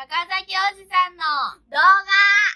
中崎おじさんの動画。